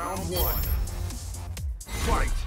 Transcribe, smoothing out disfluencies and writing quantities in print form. Round one. Fight!